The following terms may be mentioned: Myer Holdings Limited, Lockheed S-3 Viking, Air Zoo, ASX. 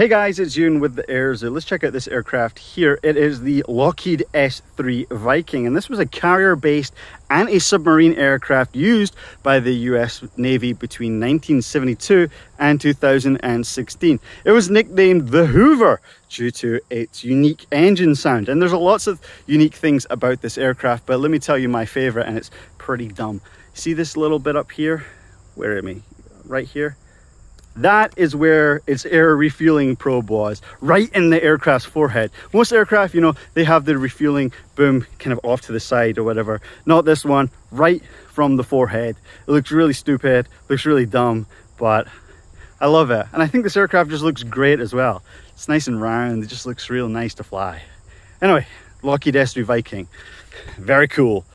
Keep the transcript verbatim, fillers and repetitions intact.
Hey guys, it's Yoon with the Air Zoo. Let's check out this aircraft here. It is the Lockheed S three Viking, and this was a carrier-based anti-submarine aircraft used by the U S Navy between nineteen seventy-two and two thousand sixteen. It was nicknamed the Hoover due to its unique engine sound, and there's lots of unique things about this aircraft, but let me tell you my favorite, and it's pretty dumb. See this little bit up here? Where am I? Right here? That is where its air refueling probe was, right in the aircraft's forehead. Most aircraft, you know, they have the refueling boom kind of off to the side or whatever. Not this one, right from the forehead. It looks really stupid, looks really dumb, but I love it. And I think this aircraft just looks great as well. It's nice and round, it just looks real nice to fly. Anyway, Lockheed S three Viking, very cool.